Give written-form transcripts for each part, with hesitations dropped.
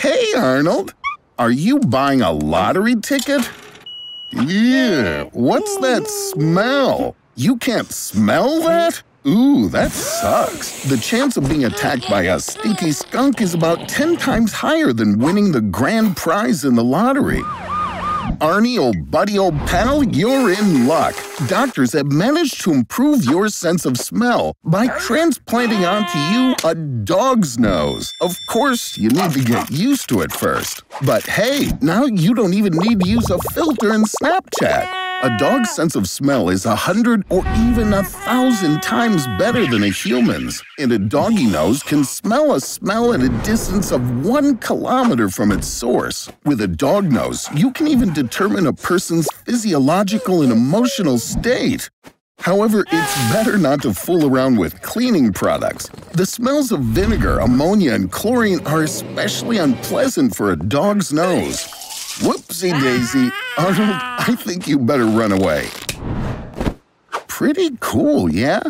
Hey, Arnold. Are you buying a lottery ticket? Yeah, what's that smell? You can't smell that? Ooh, that sucks. The chance of being attacked by a stinky skunk is about 10 times higher than winning the grand prize in the lottery. Arnie, old buddy, old pal, you're in luck. Doctors have managed to improve your sense of smell by transplanting onto you a dog's nose. Of course, you need to get used to it first. But hey, now you don't even need to use a filter in Snapchat. A dog's sense of smell is 100 or even 1,000 times better than a human's, and a doggy nose can smell a smell at a distance of 1 kilometer from its source. With a dog nose, you can even determine a person's physiological and emotional state. However, it's better not to fool around with cleaning products. The smells of vinegar, ammonia, and chlorine are especially unpleasant for a dog's nose. Whoopsie-daisy. Arnold, I think you better run away. Pretty cool, yeah?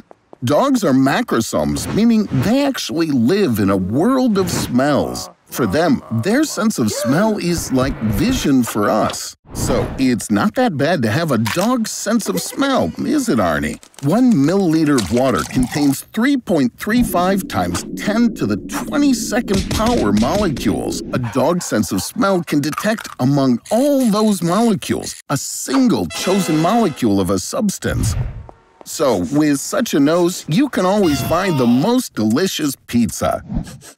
Dogs are macrosomes, meaning they actually live in a world of smells. For them, their sense of smell is like vision for us. So it's not that bad to have a dog's sense of smell, is it, Arnie? 1 milliliter of water contains 3.35 times 10 to the 22nd power molecules. A dog's sense of smell can detect among all those molecules a single chosen molecule of a substance. So, with such a nose, you can always find the most delicious pizza.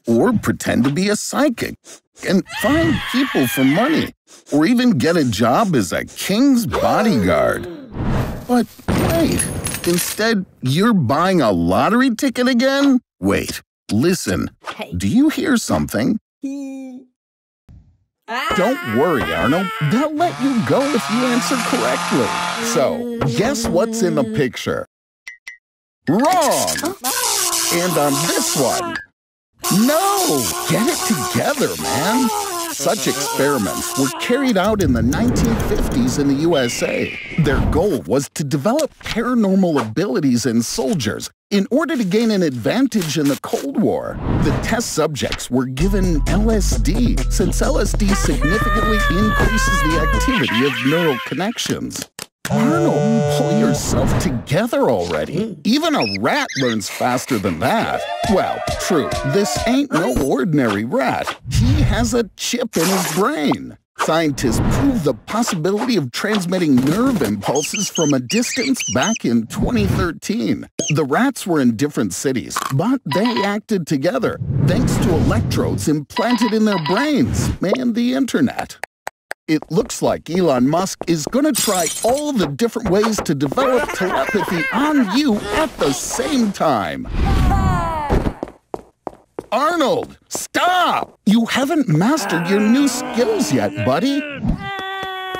Or pretend to be a psychic and find people for money. Or even get a job as a king's bodyguard. But wait, instead, you're buying a lottery ticket again? Wait, listen, do you hear something? Don't worry, Arnold. They'll let you go if you answer correctly. So, guess what's in the picture? Wrong! And on this one. No! Get it together, man! Such experiments were carried out in the 1950s in the USA. Their goal was to develop paranormal abilities in soldiers in order to gain an advantage in the Cold War. The test subjects were given LSD, since LSD significantly increases the activity of neural connections. Arnold, pull yourself together already. Even a rat learns faster than that. Well, true, this ain't no ordinary rat. He has a chip in his brain. Scientists proved the possibility of transmitting nerve impulses from a distance back in 2013. The rats were in different cities, but they acted together, thanks to electrodes implanted in their brains and the internet. It looks like Elon Musk is gonna try all the different ways to develop telepathy on you at the same time. Arnold, stop! You haven't mastered your new skills yet, buddy.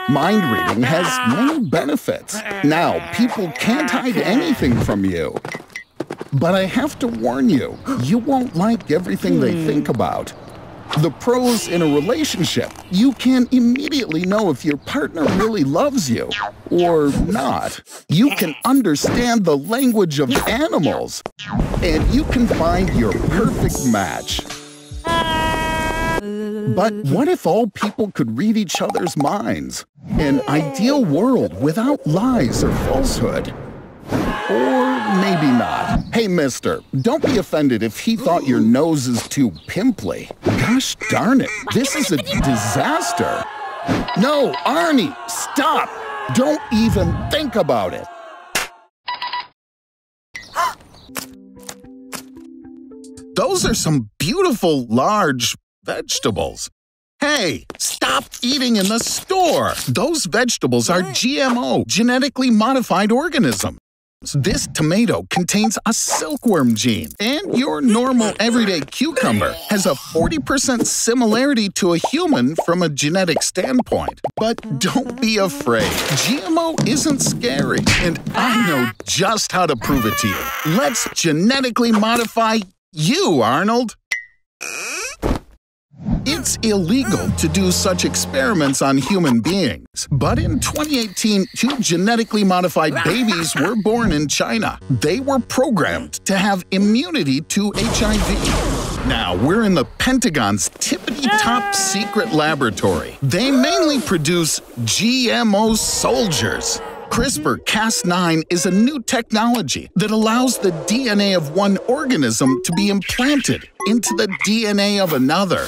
Mind reading has many benefits. Now, people can't hide anything from you. But I have to warn you, you won't like everything they think about. The pros in a relationship, you can immediately know if your partner really loves you or not. You can understand the language of animals, and you can find your perfect match. But what if all people could read each other's minds? An ideal world without lies or falsehood. Or maybe not. Hey, mister, don't be offended if he thought your nose is too pimply. Gosh darn it, this is a disaster. No, Arnie, stop! Don't even think about it. Those are some beautiful, large vegetables. Hey, stop eating in the store! Those vegetables are GMO, genetically modified organisms. This tomato contains a silkworm gene, and your normal everyday cucumber has a 40% similarity to a human from a genetic standpoint. But don't be afraid. GMO isn't scary, and I know just how to prove it to you. Let's genetically modify you, Arnold. It's illegal to do such experiments on human beings, but in 2018, 2 genetically modified babies were born in China. They were programmed to have immunity to HIV. Now we're in the Pentagon's tippity-top secret laboratory. They mainly produce GMO soldiers. CRISPR-Cas9 is a new technology that allows the DNA of one organism to be implanted into the DNA of another.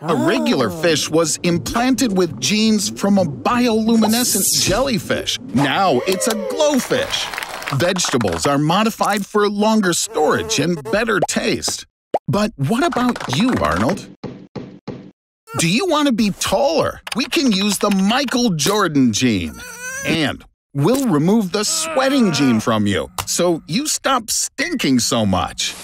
A regular fish was implanted with genes from a bioluminescent jellyfish. Now it's a glowfish. Vegetables are modified for longer storage and better taste. But what about you, Arnold? Do you want to be taller? We can use the Michael Jordan gene. And we'll remove the sweating gene from you, so you stop stinking so much.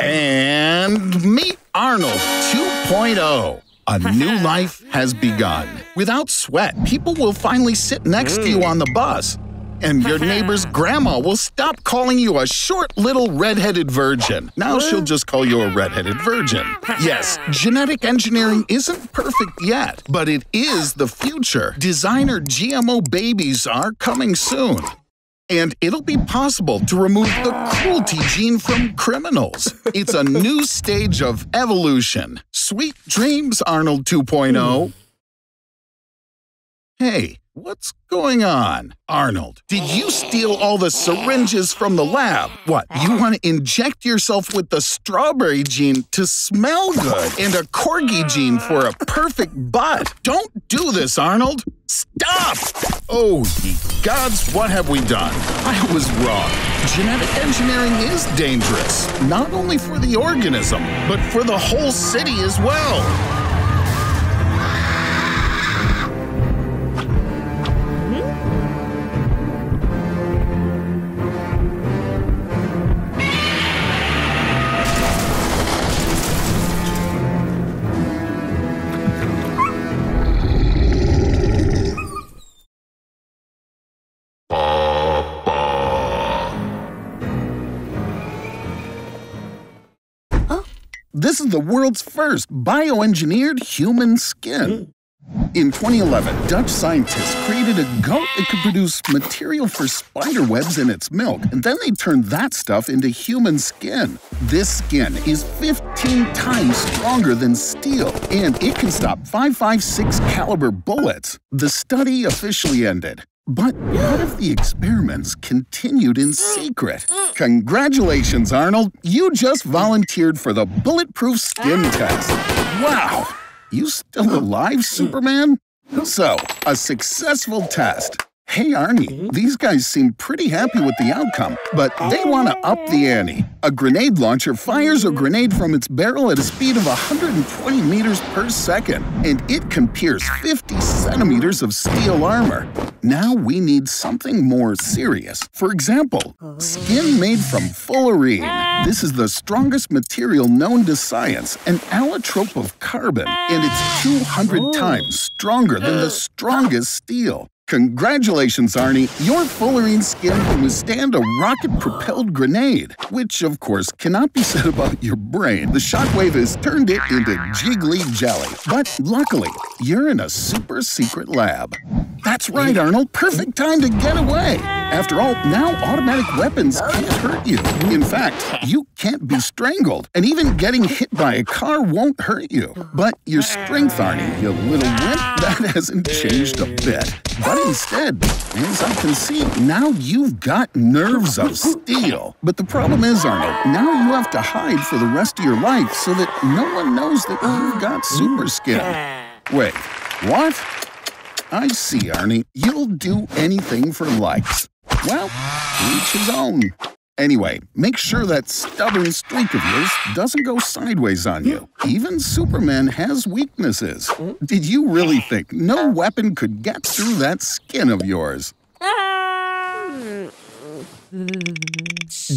And meet Arnold 2.0. A new life has begun. Without sweat, people will finally sit next to you on the bus. And your neighbor's grandma will stop calling you a short little redheaded virgin. Now she'll just call you a redheaded virgin. Yes, genetic engineering isn't perfect yet, but it is the future. Designer GMO babies are coming soon. And it'll be possible to remove the cruelty gene from criminals. It's a new stage of evolution. Sweet dreams, Arnold 2.0. Hey. What's going on? Arnold, did you steal all the syringes from the lab? What, you want to inject yourself with the strawberry gene to smell good and a corgi gene for a perfect butt? Don't do this, Arnold. Stop! Oh, ye gods, what have we done? I was wrong. Genetic engineering is dangerous, not only for the organism, but for the whole city as well. This is the world's first bioengineered human skin. In 2011, Dutch scientists created a goat that could produce material for spider webs in its milk, and then they turned that stuff into human skin. This skin is 15 times stronger than steel, and it can stop 5.56 caliber bullets. The study officially ended. But what if the experiments continued in secret? Congratulations, Arnold! You just volunteered for the bulletproof skin test. Wow! You still alive, Superman? So, a successful test. Hey, Arnie, these guys seem pretty happy with the outcome, but they want to up the ante. A grenade launcher fires a grenade from its barrel at a speed of 120 meters per second, and it can pierce 50 centimeters of steel armor. Now we need something more serious. For example, skin made from fullerene. This is the strongest material known to science, an allotrope of carbon, and it's 200 times stronger than the strongest steel. Congratulations, Arnie! Your fullerene skin can withstand a rocket-propelled grenade, which, of course, cannot be said about your brain. The shockwave has turned it into jiggly jelly. But luckily, you're in a super-secret lab. That's right, Arnold! Perfect time to get away! After all, now automatic weapons can't hurt you. In fact, you can't be strangled, and even getting hit by a car won't hurt you. But your strength, Arnie, you little wimp, that hasn't changed a bit. But instead, as I can see, now you've got nerves of steel. But the problem is, Arnold, now you have to hide for the rest of your life so that no one knows that you've got super skin. Wait, what? I see, Arnie. You'll do anything for likes. Well, each his own. Anyway, make sure that stubborn streak of yours doesn't go sideways on you. Even Superman has weaknesses. Did you really think no weapon could get through that skin of yours?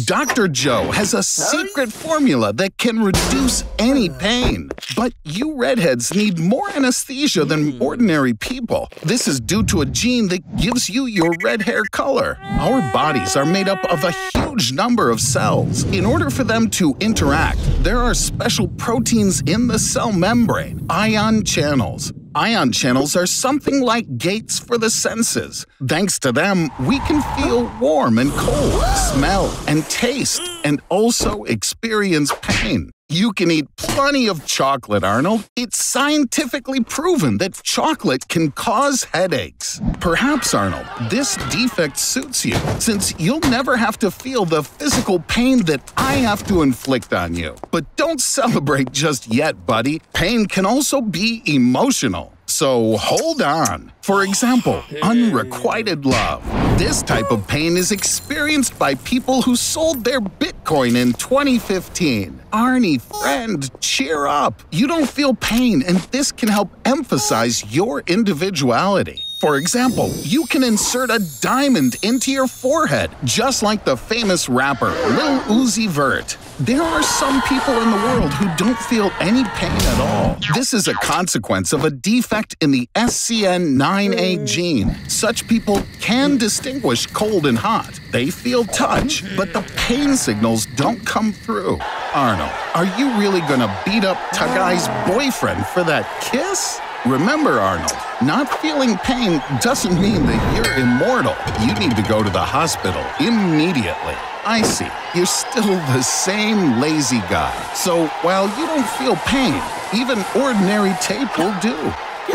Dr. Joe has a secret formula that can reduce any pain. But you redheads need more anesthesia than ordinary people. This is due to a gene that gives you your red hair color. Our bodies are made up of a huge number of cells. In order for them to interact, there are special proteins in the cell membrane, ion channels. Ion channels are something like gates for the senses. Thanks to them, we can feel warm and cold, smell and taste, and also experience pain. You can eat plenty of chocolate, Arnold. It's scientifically proven that chocolate can cause headaches. Perhaps, Arnold, this defect suits you, since you'll never have to feel the physical pain that I have to inflict on you. But don't celebrate just yet, buddy. Pain can also be emotional. So hold on. For example, unrequited love. This type of pain is experienced by people who sold their Bitcoin in 2015. Arnie, friend, cheer up. You don't feel pain, and this can help emphasize your individuality. For example, you can insert a diamond into your forehead, just like the famous rapper Lil Uzi Vert. There are some people in the world who don't feel any pain at all. This is a consequence of a defect in the SCN9A gene. Such people can distinguish cold and hot. They feel touch, but the pain signals don't come through. Arnold, are you really gonna beat up Tug-Eye's boyfriend for that kiss? Remember, Arnold, not feeling pain doesn't mean that you're immortal. You need to go to the hospital immediately. I see, you're still the same lazy guy. So while you don't feel pain, even ordinary tape will do.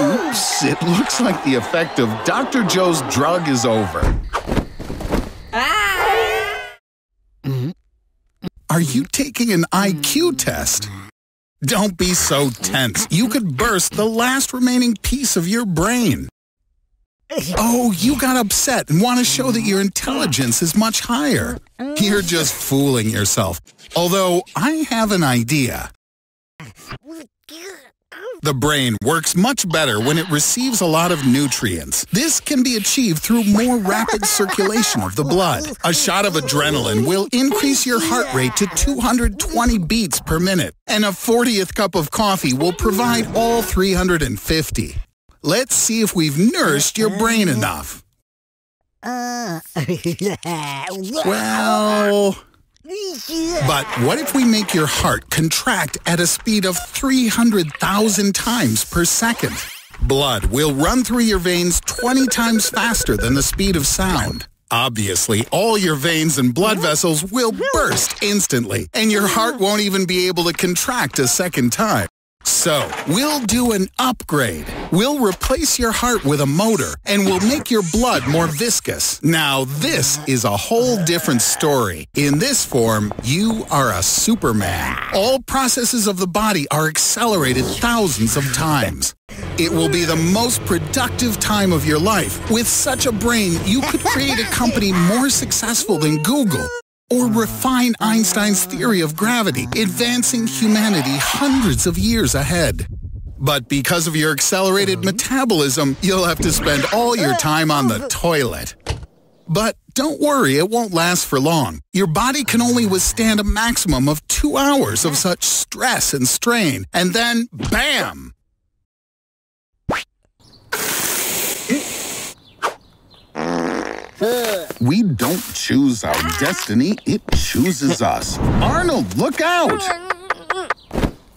Oops, it looks like the effect of Dr. Joe's drug is over. Are you taking an IQ test? Don't be so tense. You could burst the last remaining piece of your brain. Oh, you got upset and want to show that your intelligence is much higher. You're just fooling yourself. Although, I have an idea. The brain works much better when it receives a lot of nutrients. This can be achieved through more rapid circulation of the blood. A shot of adrenaline will increase your heart rate to 220 beats per minute, and a 40th cup of coffee will provide all 350. Let's see if we've nourished your brain enough. Well... But what if we make your heart contract at a speed of 300,000 times per second? Blood will run through your veins 20 times faster than the speed of sound. Obviously, all your veins and blood vessels will burst instantly, and your heart won't even be able to contract a second time. So, we'll do an upgrade. We'll replace your heart with a motor, and we'll make your blood more viscous. Now, this is a whole different story. In this form, you are a superman. All processes of the body are accelerated thousands of times. It will be the most productive time of your life. With such a brain, you could create a company more successful than Google. Or refine Einstein's theory of gravity, advancing humanity hundreds of years ahead. But because of your accelerated metabolism, you'll have to spend all your time on the toilet. But don't worry, it won't last for long. Your body can only withstand a maximum of 2 hours of such stress and strain, and then, bam! We don't choose our destiny, it chooses us. Arnold, look out!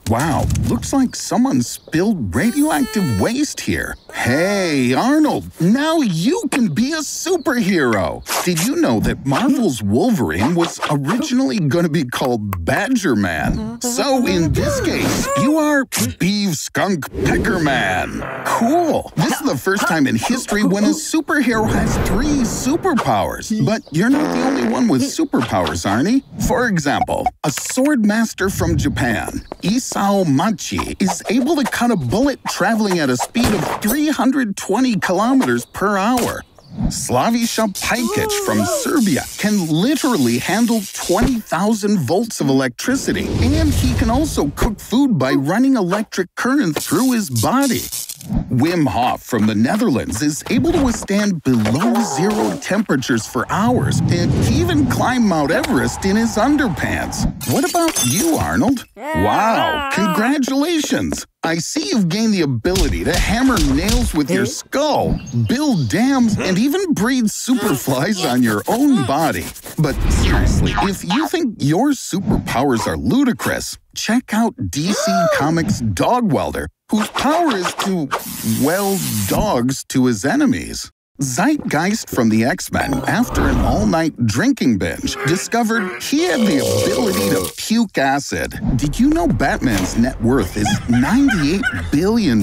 Wow, looks like someone spilled radioactive waste here. Hey, Arnold, now you can be a superhero. Did you know that Marvel's Wolverine was originally going to be called Badger Man? So in this case, you are Beav Skunk PickerMan. Cool. This is the first time in history when a superhero has 3 superpowers. But you're not the only one with superpowers, Arnie. For example, a sword master from Japan, Isa Ao Maci, is able to cut a bullet traveling at a speed of 320 kilometers per hour. Slavisa Paikic from Serbia can literally handle 20,000 volts of electricity, and he can also cook food by running electric current through his body. Wim Hof from the Netherlands is able to withstand below-zero temperatures for hours and even climb Mount Everest in his underpants. What about you, Arnold? Wow, congratulations! I see you've gained the ability to hammer nails with your skull, build dams, and even breed superflies on your own body. But seriously, if you think your superpowers are ludicrous, check out DC Comics' Dogwelder, whose power is to weld dogs to his enemies. Zeitgeist from the X-Men, after an all-night drinking binge, discovered he had the ability to puke acid. Did you know Batman's net worth is $98 billion?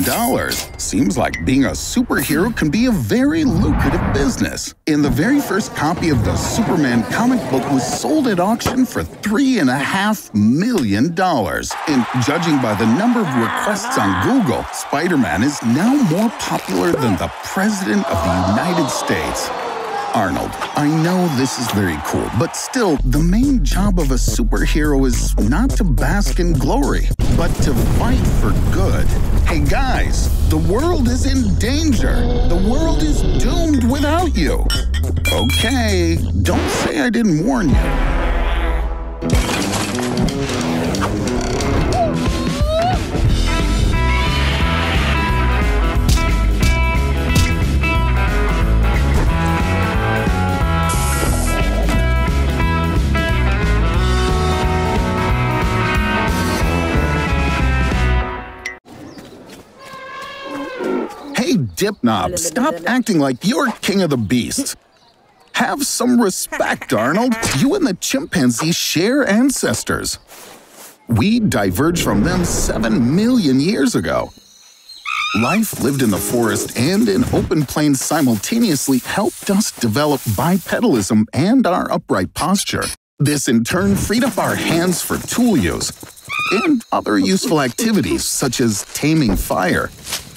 Seems like being a superhero can be a very lucrative business. And the very first copy of the Superman comic book was sold at auction for $3.5 million. And judging by the number of requests on Google, Spider-Man is now more popular than the President of the United States. Arnold, I know this is very cool, but still, the main job of a superhero is not to bask in glory, but to fight for good. Hey guys, the world is in danger. The world is doomed without you. Okay, don't say I didn't warn you. Dipknob, stop acting like you're king of the beasts. Have some respect, Arnold. You and the chimpanzees share ancestors. We diverged from them 7 million years ago. Life lived in the forest and in open plains simultaneously helped us develop bipedalism and our upright posture. This in turn freed up our hands for tool use and other useful activities such as taming fire.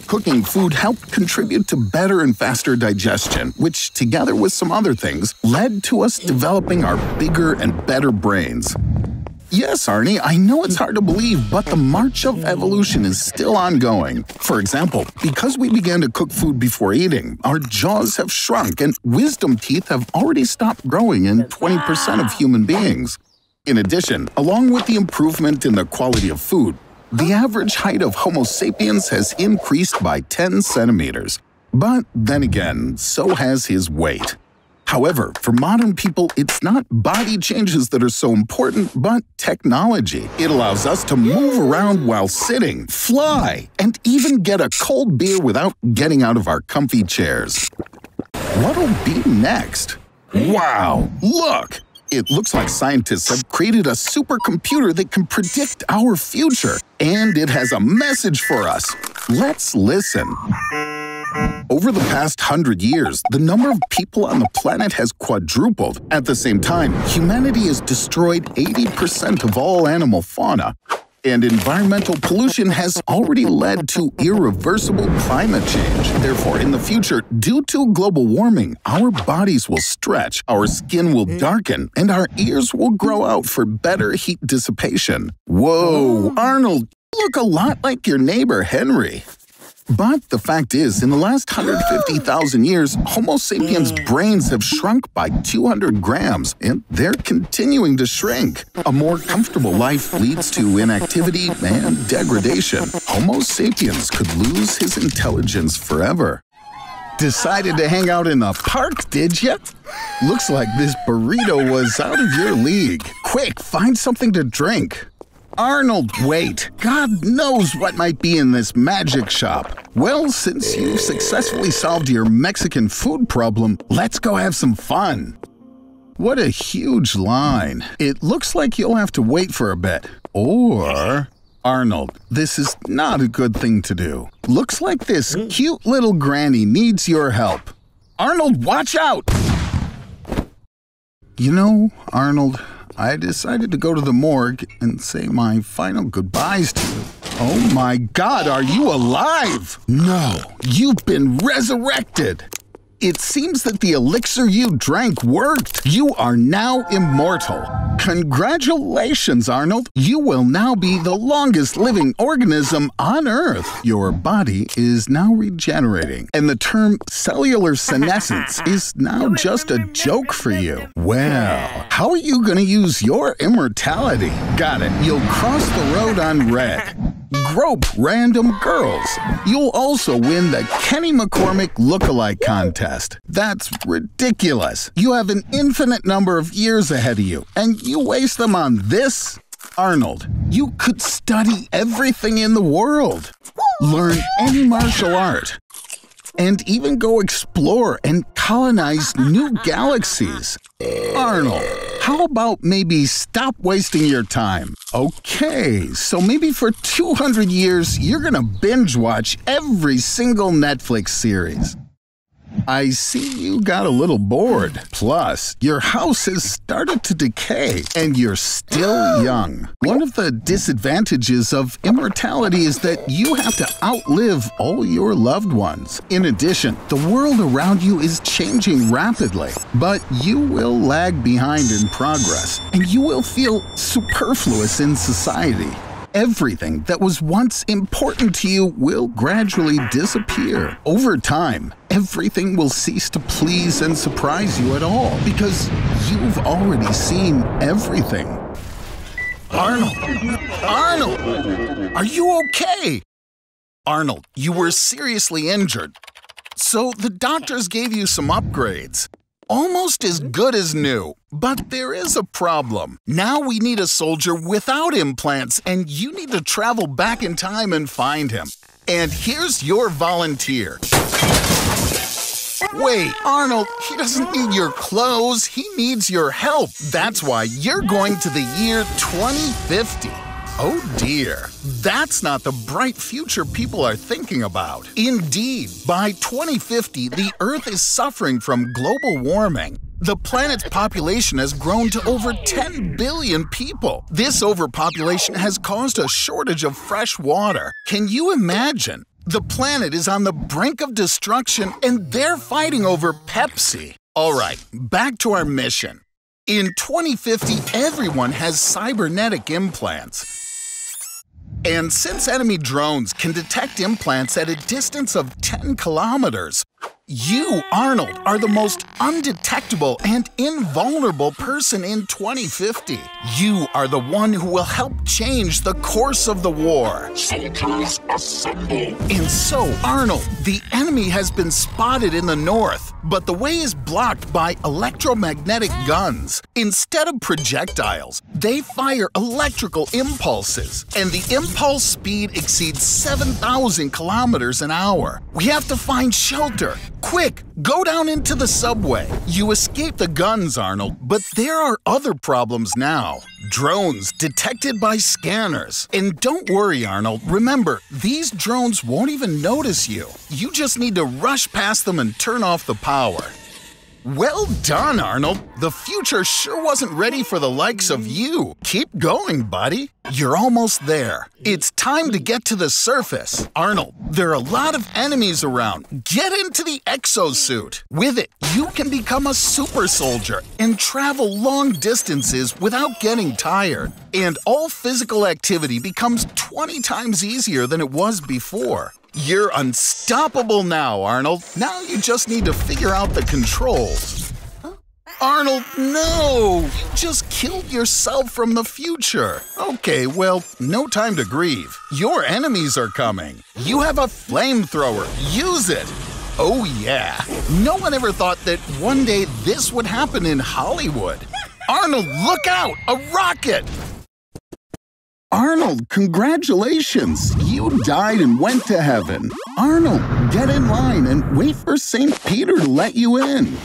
Cooking food helped contribute to better and faster digestion, which, together with some other things, led to us developing our bigger and better brains. Yes, Arnie, I know it's hard to believe, but the march of evolution is still ongoing. For example, because we began to cook food before eating, our jaws have shrunk and wisdom teeth have already stopped growing in 20% of human beings. In addition, along with the improvement in the quality of food, the average height of Homo sapiens has increased by 10 centimeters. But then again, so has his weight. However, for modern people, it's not body changes that are so important, but technology. It allows us to move around while sitting, fly, and even get a cold beer without getting out of our comfy chairs. What'll be next? Wow, look! It looks like scientists have created a supercomputer that can predict our future, and it has a message for us. Let's listen. Over the past 100 years, the number of people on the planet has quadrupled. At the same time, humanity has destroyed 80% of all animal fauna, and environmental pollution has already led to irreversible climate change. Therefore, in the future, due to global warming, our bodies will stretch, our skin will darken, and our ears will grow out for better heat dissipation. Whoa, Arnold, you look a lot like your neighbor, Henry. But the fact is, in the last 150,000 years, Homo sapiens' brains have shrunk by 200 grams, and they're continuing to shrink. A more comfortable life leads to inactivity and degradation. Homo sapiens could lose his intelligence forever. Decided to hang out in the park, did ya? Looks like this burrito was out of your league. Quick, find something to drink. Arnold, wait! God knows what might be in this magic shop. Well, since you've successfully solved your Mexican food problem, let's go have some fun. What a huge line. It looks like you'll have to wait for a bit. Or… Arnold, this is not a good thing to do. Looks like this cute little granny needs your help. Arnold, watch out! You know, Arnold, I decided to go to the morgue and say my final goodbyes to you. Oh my God, are you alive? No, you've been resurrected. It seems that the elixir you drank worked. You are now immortal. Congratulations, Arnold. You will now be the longest living organism on Earth. Your body is now regenerating, and the term cellular senescence is now just a joke for you. Well, how are you going to use your immortality? Got it. You'll cross the road on red. Grope random girls. You'll also win the Kenny McCormick lookalike contest. That's ridiculous. You have an infinite number of years ahead of you, and you waste them on this? Arnold, you could study everything in the world. Learn any martial art. and even go explore and colonize new galaxies. Arnold, how about maybe stop wasting your time? Okay, so maybe for 200 years, you're gonna binge watch every single Netflix series. I see you got a little bored. Plus, your house has started to decay, and you're still young. One of the disadvantages of immortality is that you have to outlive all your loved ones. In addition, the world around you is changing rapidly, but you will lag behind in progress, and you will feel superfluous in society. Everything that was once important to you will gradually disappear. Over time, everything will cease to please and surprise you at all because you've already seen everything. Arnold! Arnold! Are you okay? Arnold, you were seriously injured. So the doctors gave you some upgrades. Almost as good as new. But there is a problem. Now we need a soldier without implants, and you need to travel back in time and find him. And here's your volunteer. Wait, Arnold, he doesn't need your clothes. He needs your help. That's why you're going to the year 2050. Oh dear, that's not the bright future people are thinking about. Indeed, by 2050, the Earth is suffering from global warming. The planet's population has grown to over 10 billion people. This overpopulation has caused a shortage of fresh water. Can you imagine? The planet is on the brink of destruction, and they're fighting over Pepsi. All right, back to our mission. In 2050, everyone has cybernetic implants. And since enemy drones can detect implants at a distance of 10 kilometers, you, Arnold, are the most undetectable and invulnerable person in 2050. You are the one who will help change the course of the war. Soldiers assemble! And so, Arnold, the enemy has been spotted in the north, but the way is blocked by electromagnetic guns. Instead of projectiles, they fire electrical impulses, and the impulse speed exceeds 7,000 kilometers an hour. We have to find shelter. Quick, go down into the subway. You escape the guns, Arnold, but there are other problems now. Drones detected by scanners. And don't worry, Arnold. Remember, these drones won't even notice you. You just need to rush past them and turn off the power. Well done, Arnold. The future sure wasn't ready for the likes of you. Keep going, buddy. You're almost there. It's time to get to the surface. Arnold, there are a lot of enemies around. Get into the exosuit. With it, you can become a super soldier and travel long distances without getting tired. And all physical activity becomes 20 times easier than it was before. You're unstoppable now, Arnold. Now you just need to figure out the controls. Arnold, no! You just killed yourself from the future. Okay, well, no time to grieve. Your enemies are coming. You have a flamethrower. Use it! Oh yeah. No one ever thought that one day this would happen in Hollywood. Arnold, look out! A rocket! Arnold, congratulations! You died and went to heaven. Arnold, get in line and wait for St. Peter to let you in.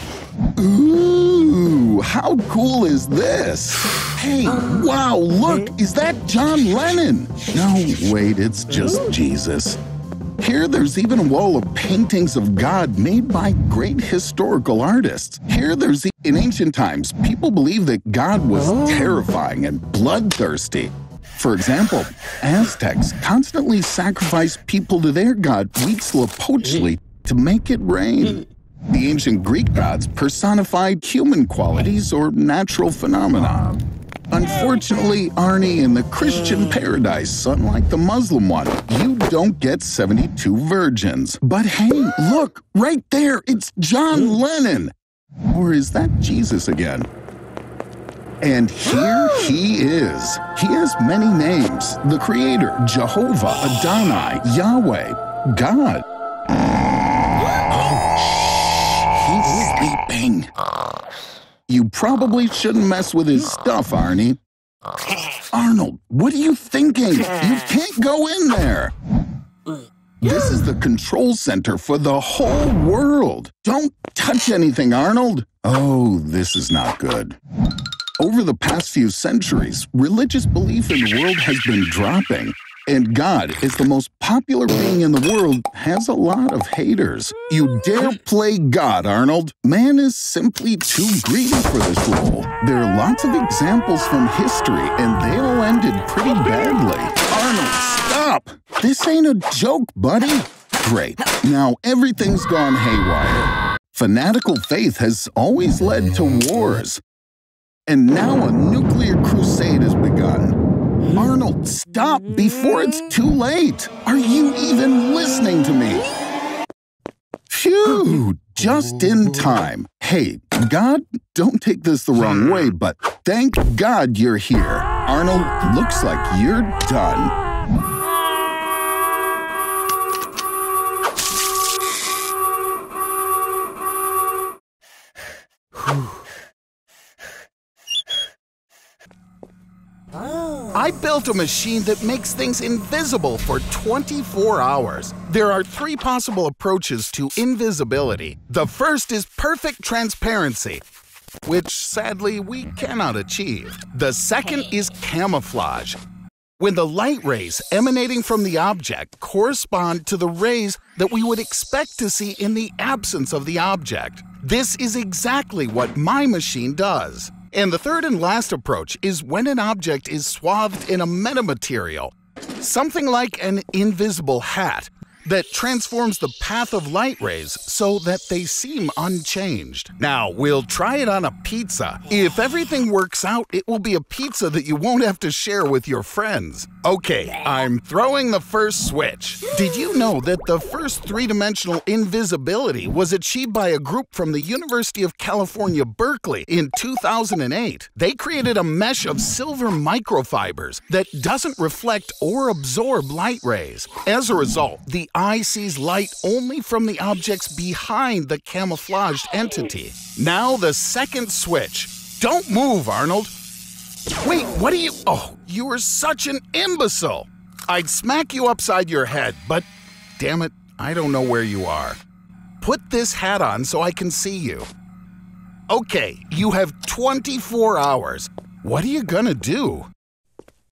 Ooh, how cool is this? Hey, wow, look, is that John Lennon? No, wait, it's just Jesus. Here there's even a wall of paintings of God made by great historical artists. Here there's in ancient times, people believed that God was terrifying and bloodthirsty. For example, Aztecs constantly sacrificed people to their god Huitzilopochtli to make it rain. The ancient Greek gods personified human qualities or natural phenomena. Unfortunately, Arnie, in the Christian paradise, unlike the Muslim one, you don't get 72 virgins. But hey, look, right there, it's John Lennon! Or is that Jesus again? And here he is. He has many names. The Creator, Jehovah, Adonai, Yahweh, God. Oh, shh. He's sleeping. You probably shouldn't mess with his stuff, Arnie. Arnold, what are you thinking? You can't go in there. This is the control center for the whole world. Don't touch anything, Arnold. Oh, this is not good. Over the past few centuries, religious belief in the world has been dropping. And God is the most popular being in the world, has a lot of haters. You dare play God, Arnold. Man is simply too greedy for this role. There are lots of examples from history, and they all ended pretty badly. Arnold, stop! This ain't a joke, buddy. Great. Now everything's gone haywire. Fanatical faith has always led to wars. And now a nuclear crusade has begun. Arnold, stop before it's too late! Are you even listening to me? Phew, just in time. Hey, God, don't take this the wrong way, but thank God you're here. Arnold, looks like you're done. I built a machine that makes things invisible for 24 hours. There are three possible approaches to invisibility. The first is perfect transparency, which sadly we cannot achieve. The second is camouflage. When the light rays emanating from the object correspond to the rays that we would expect to see in the absence of the object. This is exactly what my machine does. And the third and last approach is when an object is swathed in a metamaterial, something like an invisible hat that transforms the path of light rays so that they seem unchanged. Now, we'll try it on a pizza. If everything works out, it will be a pizza that you won't have to share with your friends. Okay, I'm throwing the first switch. Did you know that the first three-dimensional invisibility was achieved by a group from the University of California, Berkeley in 2008? They created a mesh of silver microfibers that doesn't reflect or absorb light rays. As a result, the eye sees light only from the objects behind the camouflaged entity. Now the second switch. Don't move, Arnold. Wait, what are you? Oh, you are such an imbecile. I'd smack you upside your head, but damn it, I don't know where you are. Put this hat on so I can see you. Okay, you have 24 hours. What are you gonna do?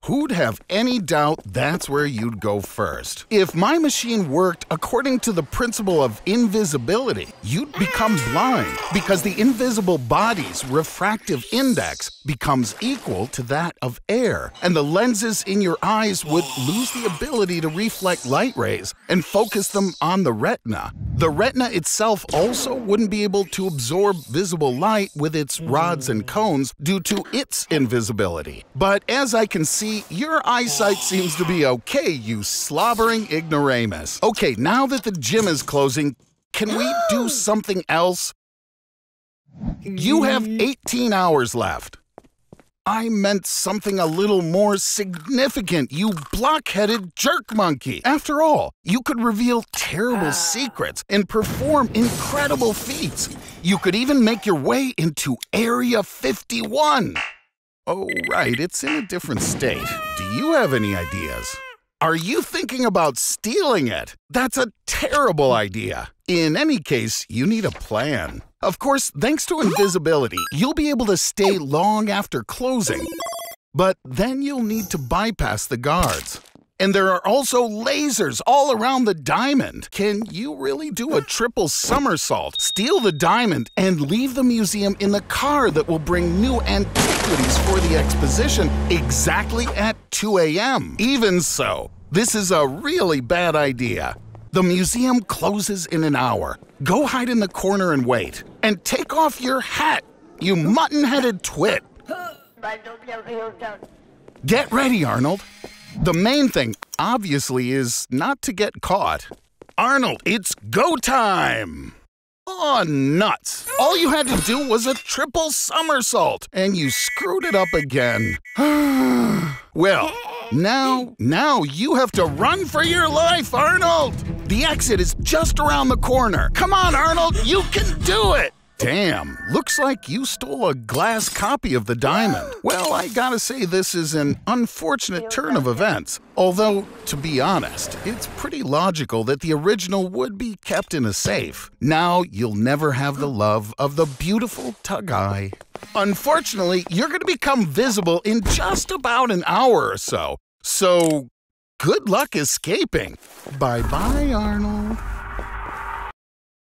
Who'd have any doubt that's where you'd go first? If my machine worked according to the principle of invisibility, you'd become blind because the invisible body's refractive index becomes equal to that of air, and the lenses in your eyes would lose the ability to reflect light rays and focus them on the retina. The retina itself also wouldn't be able to absorb visible light with its rods and cones due to its invisibility. But as I can see, your eyesight seems to be okay, you slobbering ignoramus. Okay, now that the gym is closing, can we do something else? You have 18 hours left. I meant something a little more significant, you block-headed jerk monkey. After all, you could reveal terrible secrets and perform incredible feats. You could even make your way into Area 51. Oh, right, it's in a different state. Do you have any ideas? Are you thinking about stealing it? That's a terrible idea. In any case, you need a plan. Of course, thanks to invisibility, you'll be able to stay long after closing. But then you'll need to bypass the guards. And there are also lasers all around the diamond. Can you really do a triple somersault, steal the diamond, and leave the museum in the car that will bring new antiquities for the exposition exactly at 2 a.m.? Even so, this is a really bad idea. The museum closes in an hour. Go hide in the corner and wait. And take off your hat, you mutton-headed twit. Get ready, Arnold. The main thing, obviously, is not to get caught. Arnold, it's go time! Oh, nuts! All you had to do was a triple somersault, and you screwed it up again. Well, now you have to run for your life, Arnold! The exit is just around the corner. Come on, Arnold, you can do it! Damn, looks like you stole a glass copy of the diamond. Well, I gotta say this is an unfortunate turn of events. Although, to be honest, it's pretty logical that the original would be kept in a safe. Now you'll never have the love of the beautiful Tug-Eye. Unfortunately, you're gonna become visible in just about an hour or so. So, good luck escaping. Bye-bye, Arnold.